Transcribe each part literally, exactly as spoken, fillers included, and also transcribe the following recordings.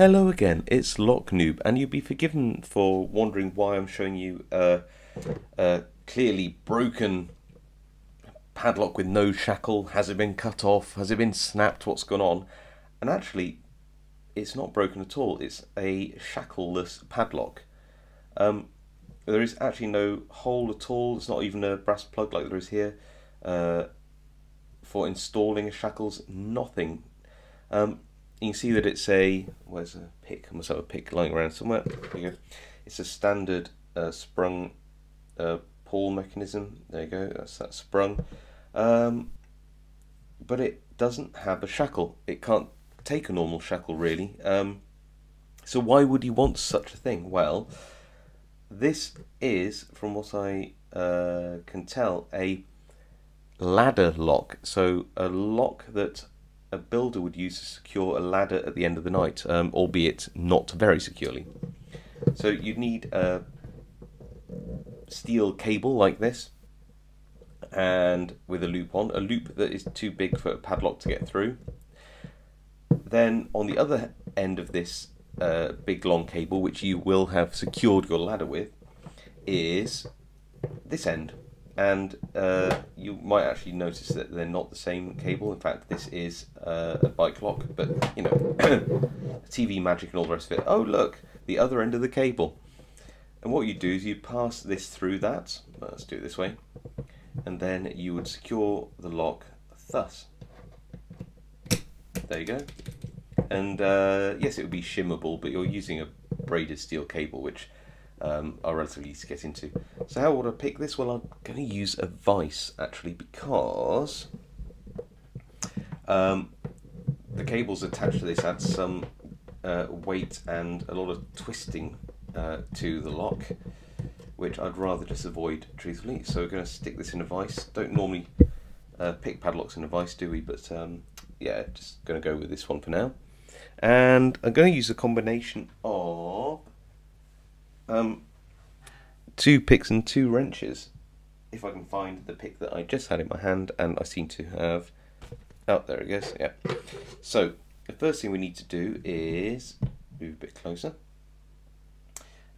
Hello again, it's Lock Noob, and you'll be forgiven for wondering why I'm showing you a, a clearly broken padlock with no shackle. Has it been cut off? Has it been snapped? What's gone on? And actually, it's not broken at all. It's a shackleless padlock. Um, there is actually no hole at all. It's not even a brass plug like there is here uh, for installing shackles. Nothing. Um, You can see that it's a, where's a pick? I must have a pick lying around somewhere. There you go. It's a standard uh, sprung uh, pull mechanism. There you go, that's that sprung. Um, but it doesn't have a shackle. It can't take a normal shackle, really. Um, so why would you want such a thing? Well, this is, from what I uh, can tell, a ladder lock. So a lock that a builder would use to secure a ladder at the end of the night, um, albeit not very securely. So you'd need a steel cable like this, and with a loop on, a loop that is too big for a padlock to get through. Then on the other end of this uh, big long cable, which you will have secured your ladder with, is this end. And uh, you might actually notice that they're not the same cable. In fact, this is uh, a bike lock, but, you know, T V magic and all the rest of it. Oh, look, the other end of the cable. And what you do is you pass this through that. Let's do it this way. And then you would secure the lock thus. There you go. And, uh, yes, it would be shimmable, but you're using a braided steel cable, which Um, are relatively easy to get into. So how would I pick this? Well, I'm going to use a vice, actually, because um, the cables attached to this add some uh, weight and a lot of twisting uh, to the lock, which I'd rather just avoid, truthfully. So we're going to stick this in a vice. Don't normally uh, pick padlocks in a vice, do we? But um, yeah, just going to go with this one for now. And I'm going to use a combination of Um, two picks and two wrenches, if I can find the pick that I just had in my hand, and I seem to have. Oh, there it goes, yeah. So, the first thing we need to do is move a bit closer,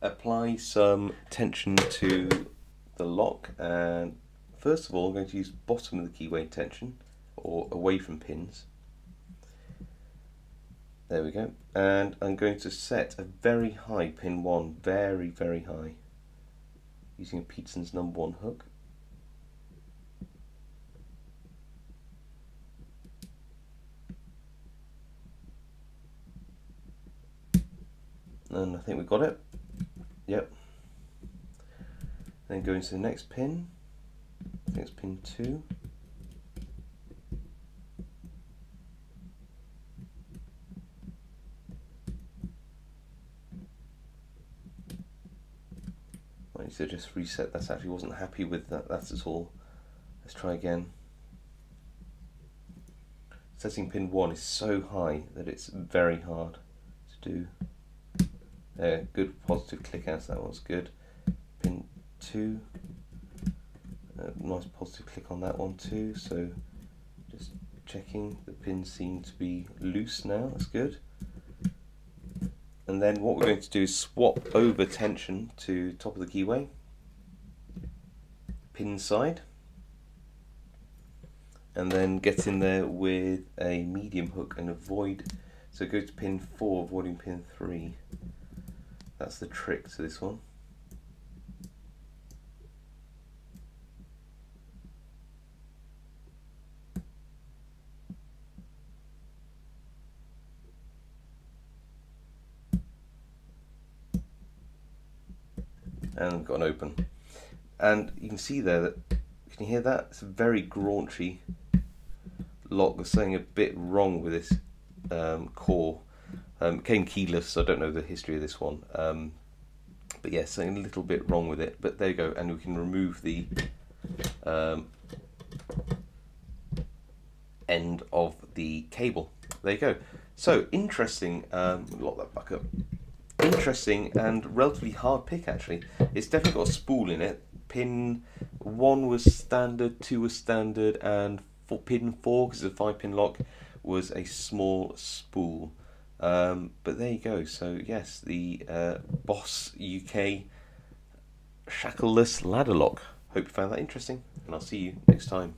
apply some tension to the lock, and first of all, I'm going to use bottom of the keyway tension, or away from pins. There we go, and I'm going to set a very high pin one, very, very high, using a Peterson's number one hook. And I think we got it. Yep. Then go into the next pin, I think it's pin two. So just reset. That actually wasn't happy with that. That's at all. Let's try again. Setting pin one is so high that it's very hard to do. There, good positive click out. That one's good. Pin two, uh, nice positive click on that one too. So just checking. The pins seem to be loose now. That's good. And then what we're going to do is swap over tension to top of the keyway, pin side, and then get in there with a medium hook and avoid. So go to pin four, avoiding pin three. That's the trick to this one. And got an open, and you can see there that, can you hear that? It's a very graunchy lock. There's something a bit wrong with this um, core. Um, it came keyless, so I don't know the history of this one, um, but yeah, something a little bit wrong with it. But there you go, and we can remove the um, end of the cable. There you go. So interesting. Um, lock that back up. Interesting and relatively hard pick, actually. It's definitely got a spool in it. Pin one was standard, two was standard, and for pin four, because it's a five pin lock, was a small spool. Um, but there you go. So yes, the uh, Boss U K shackleless ladder lock. Hope you found that interesting, and I'll see you next time.